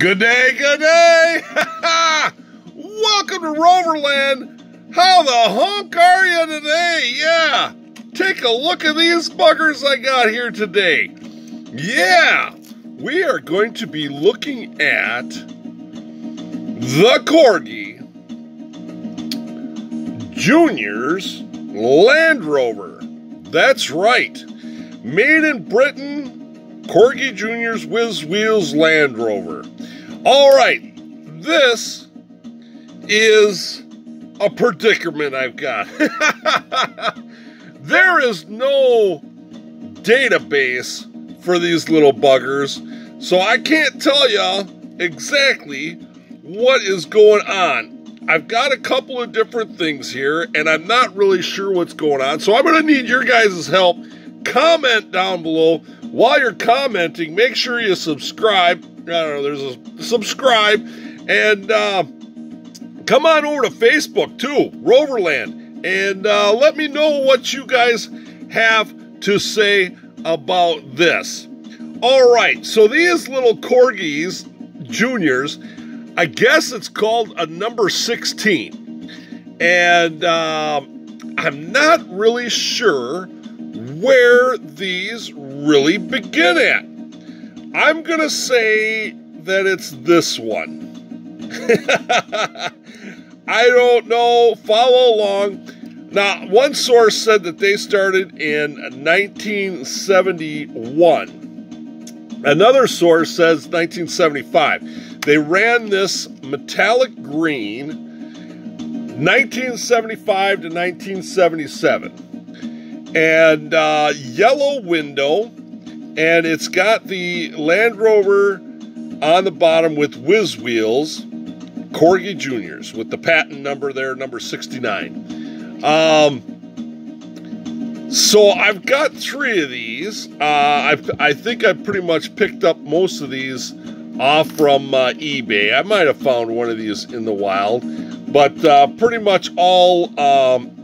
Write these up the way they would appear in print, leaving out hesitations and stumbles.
Good day, good day! Welcome to Roverland! How the honk are you today? Yeah! Take a look at these buggers I got here today. Yeah! We are going to be looking at the Corgi Juniors Land Rover. That's right. Made in Britain, Corgi Juniors Whizzwheels Land Rover. All right, this is a predicament I've got. There is no database for these little buggers, so I can't tell you exactly what is going on. I've got a couple of different things here, and I'm not really sure what's going on, so I'm going to need your guys' help. Comment down below. While you're commenting, make sure you subscribe. There's a subscribe, and come on over to Facebook too, Roverland, and let me know what you guys have to say about this. All right, so these little Corgis Juniors, I guess it's called a number 16, and I'm not really sure where these really begin at. I'm going to say that it's this one. I don't know. Follow along. Now, one source said that they started in 1971. Another source says 1975. They ran this metallic green 1975 to 1977. And yellow window, and it's got the Land Rover on the bottom with Whizzwheels, Corgi Juniors, with the patent number there, number 69. So I've got three of these. I think I pretty much picked up most of these off from eBay. I might have found one of these in the wild, but pretty much all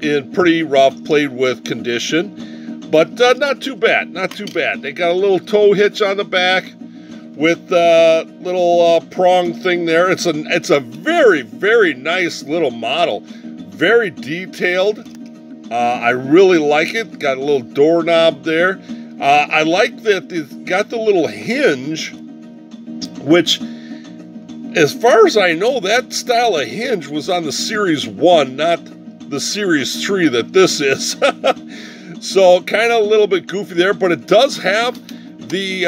in pretty rough, played with condition, but not too bad, not too bad. They got a little tow hitch on the back with a little prong thing there. It's a very, very nice little model, very detailed. I really like it. Got a little doorknob there. I like that it's got the little hinge, which, as far as I know, that style of hinge was on the Series 1, not the Series 3 that this is. So kind of a little bit goofy there, but it does have the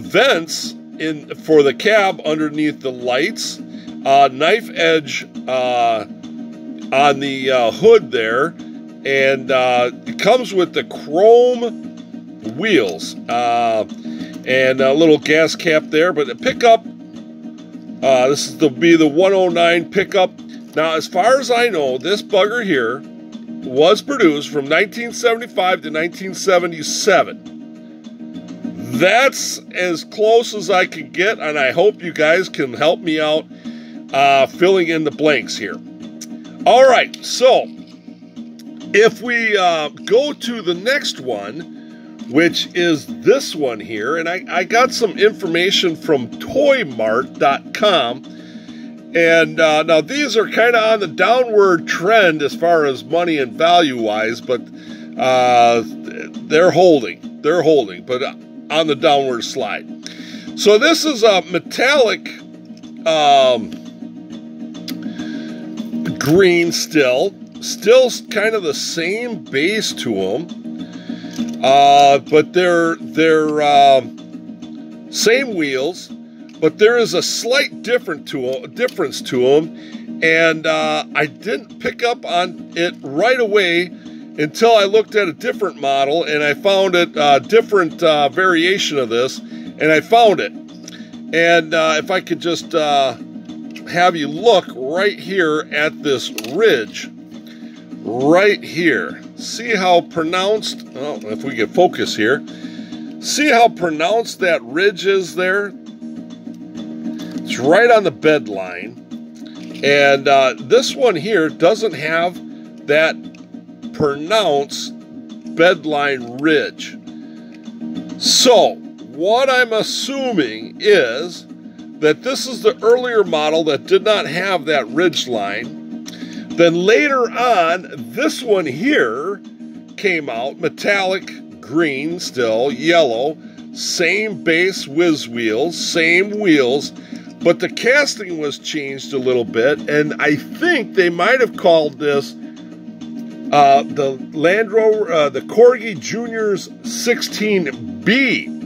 vents in for the cab underneath the lights, knife edge on the hood there, and it comes with the chrome wheels and a little gas cap there. But the pickup, this will be the 109 pickup. Now, as far as I know, this bugger here was produced from 1975 to 1977. That's as close as I can get, and I hope you guys can help me out filling in the blanks here. All right, so if we go to the next one, which is this one here, and I got some information from ToyMart.com. And now these are kind of on the downward trend as far as money and value-wise, but they're holding, but on the downward slide. So this is a metallic green still kind of the same base to them, but they're same wheels. But there is a slight difference to them, and I didn't pick up on it right away until I looked at a different model, and I found it different variation of this, and I found it. And if I could just have you look right here at this ridge, right here. See how pronounced, well, if we could focus here, see how pronounced that ridge is there? It's right on the bed line, and this one here doesn't have that pronounced bedline ridge. So what I'm assuming is that this is the earlier model that did not have that ridge line. Then later on, this one here came out, metallic green, still yellow, same base Whizzwheels, same wheels, but the casting was changed a little bit, and I think they might have called this the Land Rover, the Corgi Juniors 16B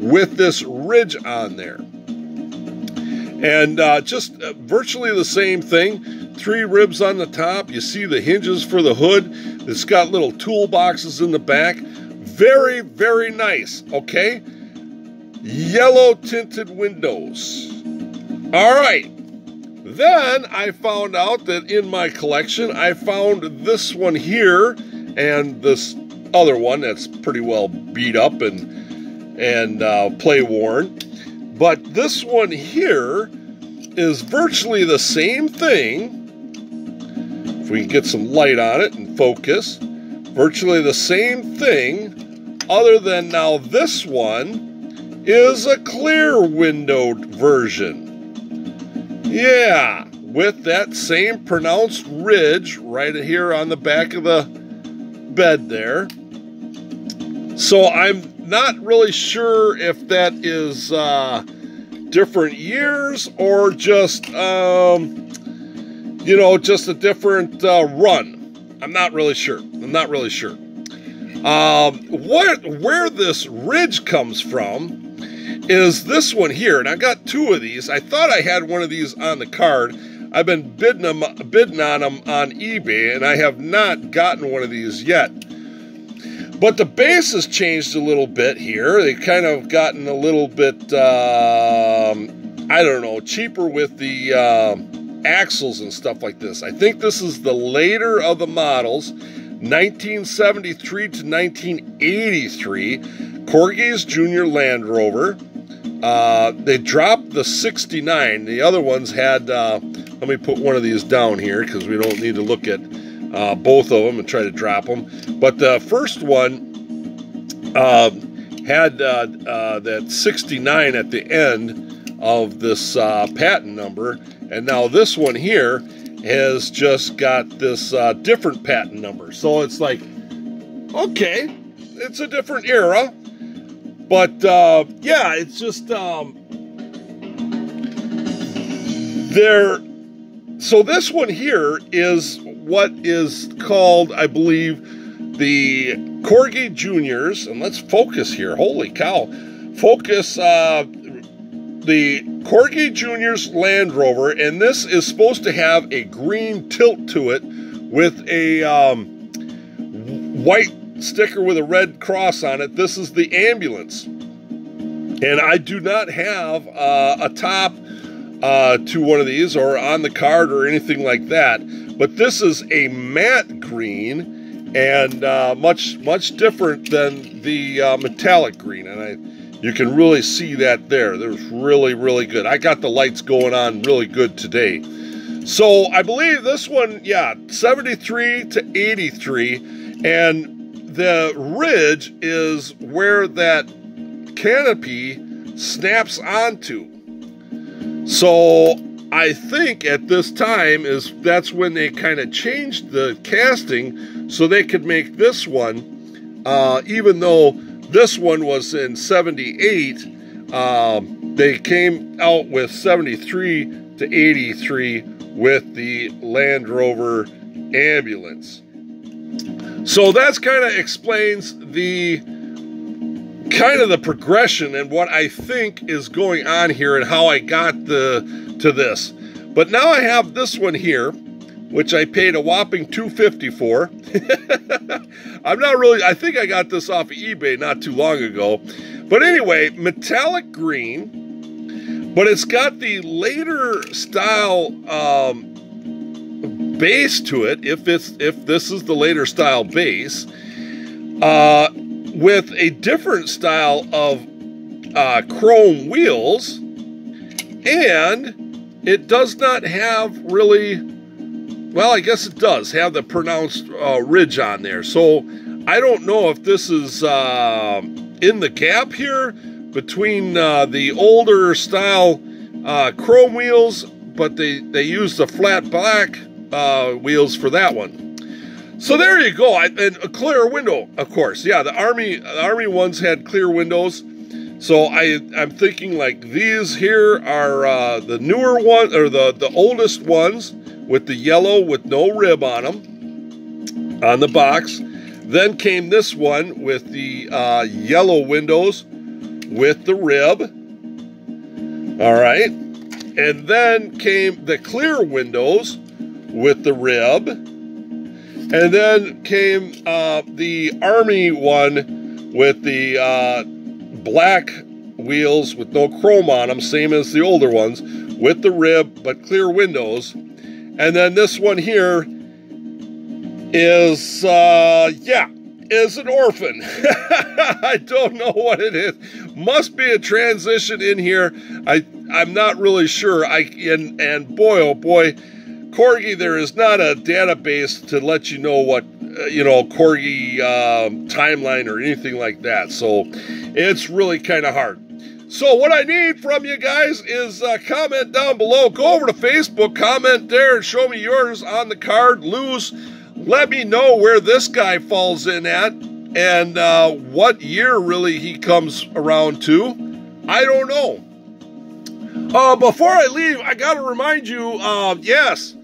with this ridge on there. And just virtually the same thing, 3 ribs on the top. You see the hinges for the hood. It's got little toolboxes in the back. Very, very nice, okay? Yellow tinted windows. All right. Then I found out that in my collection, I found this one here and this other one that's pretty well beat up and play worn. But this one here is virtually the same thing. If we can get some light on it and focus. Virtually the same thing, other than now this one is a clear windowed version. Yeah, with that same pronounced ridge right here on the back of the bed there. So I'm not really sure if that is different years or just, you know, just a different run. I'm not really sure. Where this ridge comes from is this one here, and I got 2 of these. I thought I had one of these on the card. I've been bidding on them on eBay, and I have not gotten one of these yet. But the base has changed a little bit here. They've kind of gotten a little bit, I don't know, cheaper with the axles and stuff like this. I think this is the later of the models, 1973 to 1983, Corgi's Junior Land Rover. They dropped the 69. The other ones had, let me put one of these down here because we don't need to look at both of them and try to drop them. But the first one had that 69 at the end of this patent number. And now this one here has just got this different patent number. So it's like, okay, it's a different era. But, yeah, it's just, so this one here is what is called, I believe, the Corgi Juniors, and let's focus here, holy cow, focus, the Corgi Juniors Land Rover, and this is supposed to have a green tilt to it with a, white sticker with a red cross on it. This is the ambulance, and I do not have a top to one of these or on the card or anything like that, but this is a matte green and much different than the metallic green, and you can really see that there. There's really good. I got the lights going on really good today. So I believe this one, yeah, 73 to 83, and the ridge is where that canopy snaps onto. So I think at this time that's when they kind of changed the casting so they could make this one, even though this one was in 78, they came out with 73 to 83 with the Land Rover ambulance. So that's kind of explains the progression and what I think is going on here and how I got to this. But now I have this one here, which I paid a whopping $2.50 for. I think I got this off of eBay not too long ago. But anyway, metallic green, but it's got the later style base to it, if this is the later style base, with a different style of chrome wheels, and it does not have really, well, I guess it does have the pronounced ridge on there. So I don't know if this is in the gap here between the older style chrome wheels, but they used the flat black wheels for that one. So there you go. And a clear window, of course. Yeah, the army ones had clear windows. So I'm thinking like these here are the newer ones, or the oldest ones with the yellow with no rib on them on the box. Then came this one with the yellow windows with the rib. All right. And then came the clear windows with the rib. And then came the Army one with the black wheels with no chrome on them, same as the older ones, with the rib but clear windows. And then this one here is, is an orphan. I don't know what it is. Must be a transition in here. I'm not really sure. And boy, oh boy, Corgi, there is not a database to let you know what, Corgi timeline or anything like that. So it's really kind of hard. So what I need from you guys is comment down below. Go over to Facebook, comment there, and show me yours on the card. Lose, let me know where this guy falls in at and what year really he comes around to. I don't know. Before I leave, I got to remind you, yes,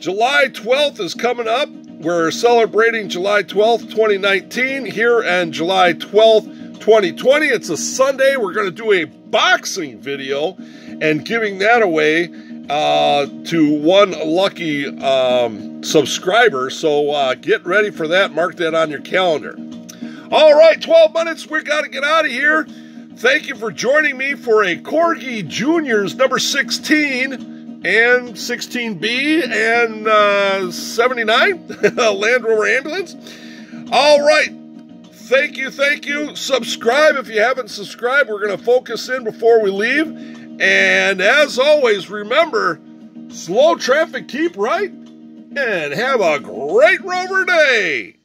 July 12th is coming up. We're celebrating July 12th, 2019 here and July 12th, 2020. It's a Sunday. We're going to do a boxing video and giving that away to one lucky subscriber. So get ready for that. Mark that on your calendar. All right, 12 minutes. We got to get out of here. Thank you for joining me for a Corgi Juniors number 16 and 16B and 79 Land Rover ambulance. All right. Thank you. Thank you. Subscribe if you haven't subscribed. We're going to focus in before we leave. And as always, remember, slow traffic, keep right, and have a great Rover day.